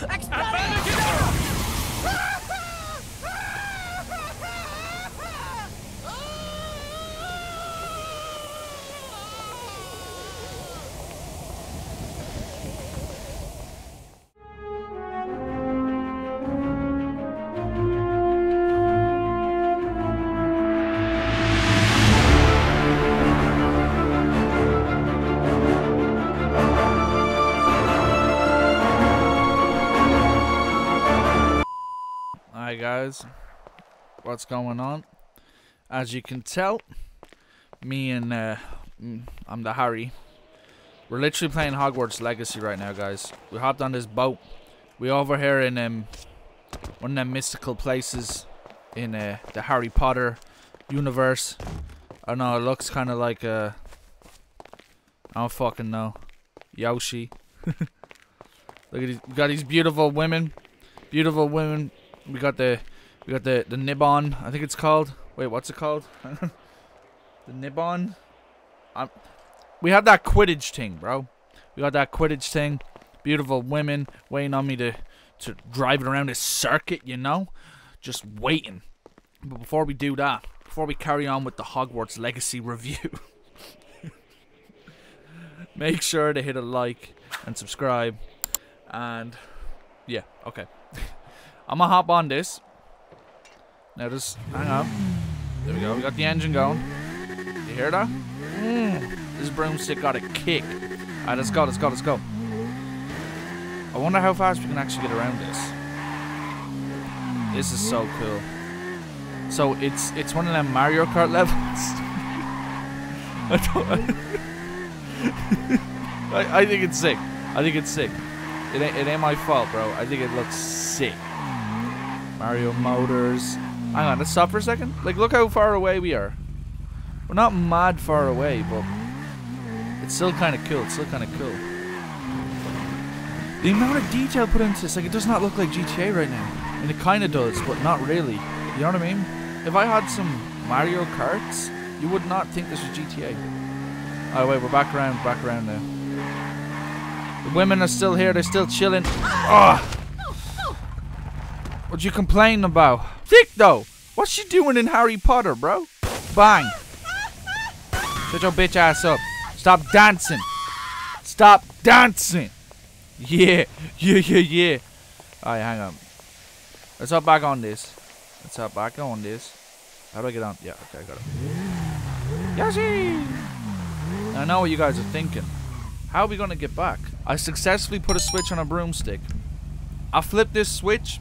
Avada Guys, what's going on? As you can tell, me and I'm the Harry. We're literally playing Hogwarts Legacy right now, guys. We hopped on this boat. We over here in one of them mystical places in the Harry Potter universe. I know it looks kind of like a I don't fucking know, Yoshi. Look at these. We got these beautiful women. Beautiful women. We got the Nibbon, I think it's called. Wait, what's it called? The Nibbon. We have that Quidditch thing, bro. We got that Quidditch thing. Beautiful women waiting on me to drive it around this circuit, you know, just waiting. But before we do that, before we carry on with the Hogwarts Legacy review, make sure to hit a like and subscribe, and yeah, okay. I'm gonna hop on this. Now just hang on. There we go. We got the engine going. You hear that? This broomstick got a kick. Alright, let's go, let's go, let's go. I wonder how fast we can actually get around this. This is so cool. So it's one of them Mario Kart levels. I think it's sick. I think it's sick. It ain't my fault, bro. I think it looks sick. Mario Motors. Hang on, let's stop for a second. Like, look how far away we are. We're not mad far away, but it's still kind of cool. It's still kind of cool. The amount of detail put into this, like, it does not look like GTA right now. And it kind of does, but not really. You know what I mean? If I had some Mario Karts, you would not think this was GTA. Alright, wait, we're back around now. The women are still here. They're still chilling. Oh! What'd you complain about? Thick though! What's she doing in Harry Potter, bro? Bang! Shut your bitch ass up. Stop dancing! Stop dancing! Yeah! Yeah, yeah, yeah! Alright, hang on. Let's hop back on this. Let's hop back on this. How do I get on? Yeah, okay, I got it. Yoshi! I know what you guys are thinking. How are we gonna get back? I successfully put a switch on a broomstick. I flipped this switch.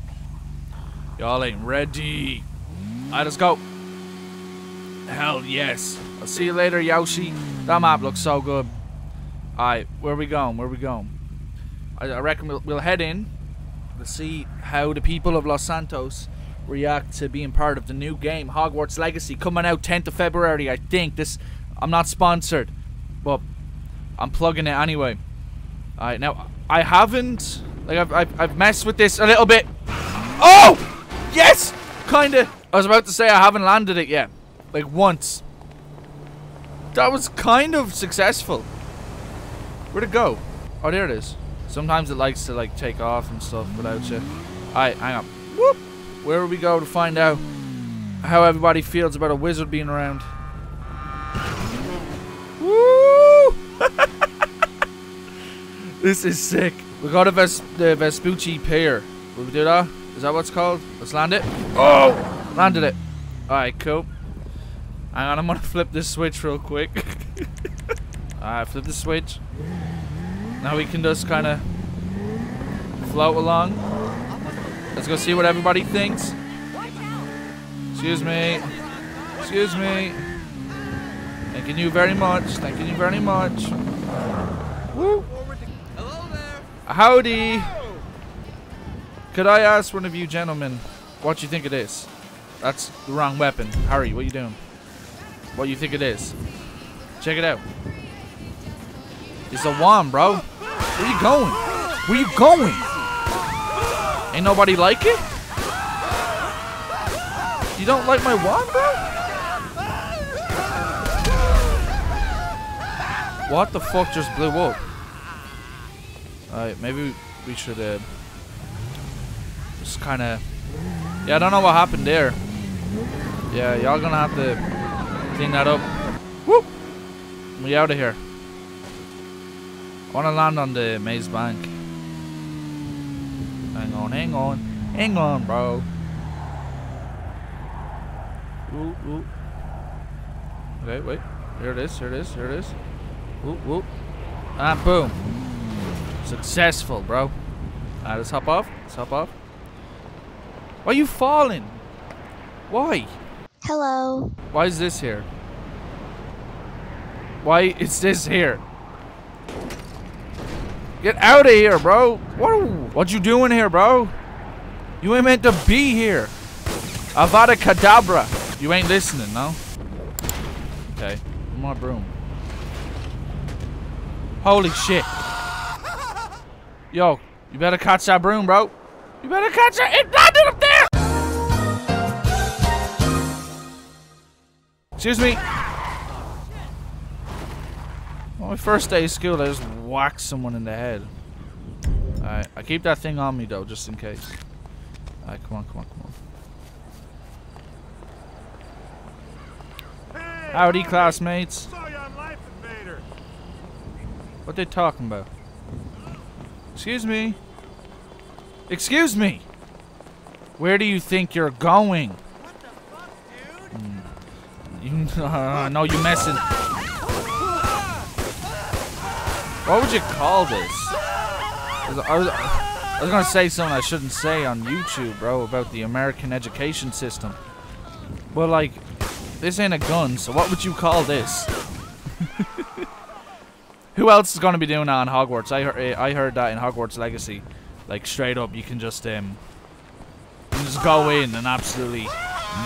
Y'all ain't ready. Alright, let's go. Hell yes. I'll see you later, Yoshi. That map looks so good. Alright, where are we going? Where are we going? I reckon we'll head in. Let's see how the people of Los Santos react to being part of the new game, Hogwarts Legacy, coming out 10th of February, I think. This, I'm not sponsored, but I'm plugging it anyway. Alright, now, I haven't, like, I've messed with this a little bit. Oh! Yes! Kinda. I was about to say I haven't landed it yet. Like once. That was kind of successful. Where'd it go? Oh, there it is. Sometimes it likes to like take off and stuff without you. Alright, hang on. Whoop! Where we go to find out how everybody feels about a wizard being around. Woo! This is sick. We got the Vespucci Pier. Will we do that? Is that what it's called? Let's land it. Oh! Landed it. Alright, cool. Hang on, I'm gonna flip this switch real quick. Alright, flip the switch. Now we can just kind of float along. Let's go see what everybody thinks. Excuse me. Excuse me. Thanking you very much. Thanking you very much. Woo! Hello there. Howdy! Could I ask one of you gentlemen what you think it is? That's the wrong weapon. Harry, what are you doing? What you think it is? Check it out. It's a wand, bro. Where you going? Where you going? Ain't nobody like it? You don't like my wand, bro? What the fuck just blew up? Alright, maybe we should just kind of... Yeah, I don't know what happened there. Yeah, y'all gonna have to clean that up. Whoop! We out of here. I wanna land on the Maze Bank. Hang on, hang on. Hang on, bro. Ooh, ooh. Okay, wait. Here it is, here it is, here it is. Whoop, whoop. And boom. Successful, bro. Alright, let's hop off. Let's hop off. Why are you falling? Why? Hello. Why is this here? Why is this here? Get out of here, bro. What you doing here, bro? You ain't meant to be here. Avada Kedavra. You ain't listening, no? Okay. My broom. Holy shit. Yo, you better catch that broom, bro. You better catch it. It landed up there. Excuse me. On my first day of school, I just whacked someone in the head. Alright, I keep that thing on me though, just in case. Alright, come on, come on, come on. Hey, howdy, classmates. Saw you on Life Invader. What they talking about? Excuse me. Excuse me! Where do you think you're going? What the fuck, dude? Mm. You, no, you messing. What would you call this? I was gonna say something I shouldn't say on YouTube, bro, about the American education system. But, like, this ain't a gun, so what would you call this? Who else is gonna be doing that on Hogwarts? I heard that in Hogwarts Legacy. Like, straight up, you can just go in and absolutely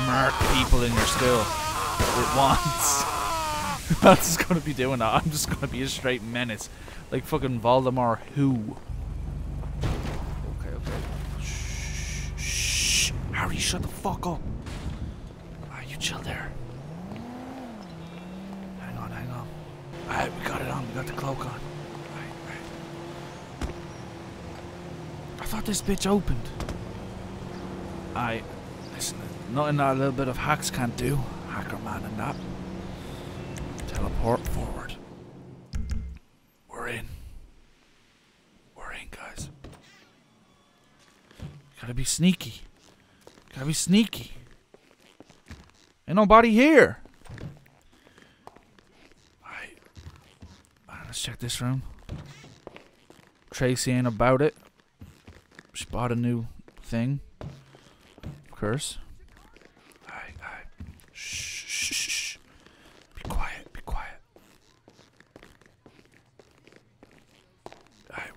murk people in your school at once. I'm just gonna be doing that. I'm just gonna be a straight menace. Like fucking Voldemort who. Okay, okay. Shh, shh. Harry, shut the fuck up. Alright, you chill there. Hang on, hang on. Alright, we got it on. We got the cloak on. Alright, alright. I thought this bitch opened. Alright, listen. Nothing that a little bit of hacks can't do. Hacker man and that. Teleport forward. We're in. We're in, guys. Gotta be sneaky. Gotta be sneaky. Ain't nobody here. Alright. Alright, let's check this room. Tracy ain't about it. She bought a new thing. Of course. Alright, alright. Shh, shh, shh. Be quiet.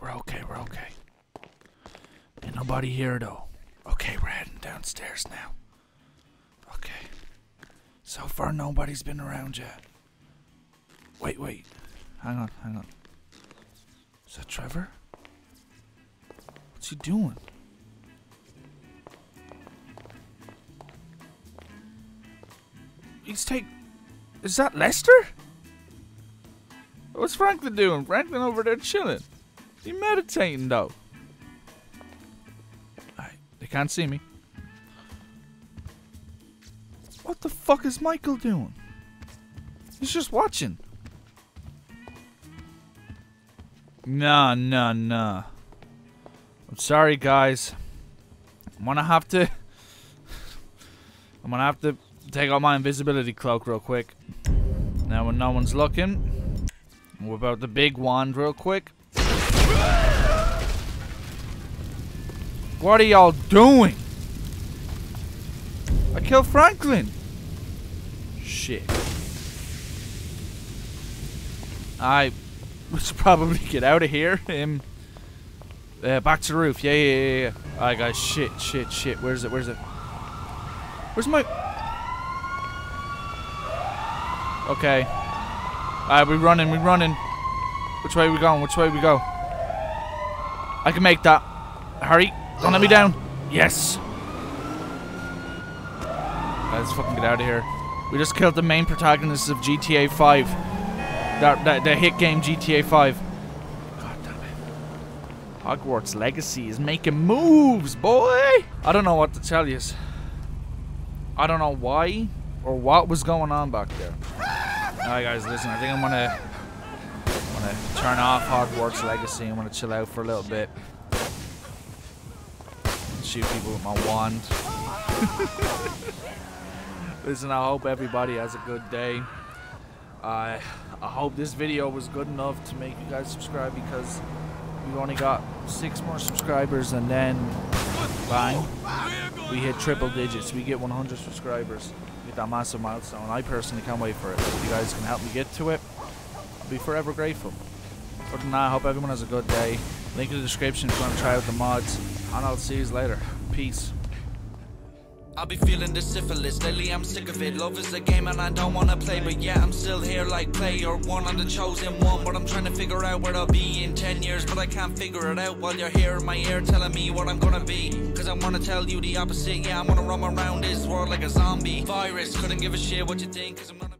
We're okay, we're okay. Ain't nobody here though. Okay, we're heading downstairs now. Okay. So far nobody's been around yet. Wait, wait. Hang on, hang on. Is that Trevor? What's he doing? Is that Lester? What's Franklin doing? Franklin over there chilling. He's meditating though. Alright, they can't see me. What the fuck is Michael doing? He's just watching. Nah, nah, nah. I'm sorry, guys. I'm gonna have to take out my invisibility cloak real quick. Now when no one's looking. Whip out the big wand real quick. What are y'all doing? I killed Franklin. Shit. I should probably get out of here. Back to the roof. Yeah, yeah, yeah, yeah. Alright, guys. Shit, shit, shit. Where's it? Where's it? Where's my... Okay. Alright, we're running. We're running. Which way are we going? Which way we go? I can make that. Hurry. Don't let me down. Yes. Let's fucking get out of here. We just killed the main protagonist of GTA 5. That hit game GTA 5. God damn it. Hogwarts Legacy is making moves, boy! I don't know what to tell you. I don't know why or what was going on back there. Alright guys, listen, I think I'm gonna turn off Hogwarts Legacy. I'm gonna chill out for a little bit. Shoot people with my wand. Listen, I hope everybody has a good day. I hope this video was good enough to make you guys subscribe, because we've only got 6 more subscribers and then bang, we hit triple digits. We get 100 subscribers. We get that massive milestone. I personally can't wait for it. If you guys can help me get to it, I'll be forever grateful. Other than that, I hope everyone has a good day. Link in the description if you want to try out the mods. And I'll see you later. Peace. I'll be feeling the syphilis, lately I'm sick of it. Love is a game and I don't wanna play, but yeah, I'm still here like player one. I'm the chosen one, but I'm trying to figure out where I'll be in 10 years. But I can't figure it out while you're here in my ear telling me what I'm gonna be. Cause I wanna tell you the opposite, yeah, I'm gonna roam around this world like a zombie virus. Couldn't give a shit what you think, cause I'm gonna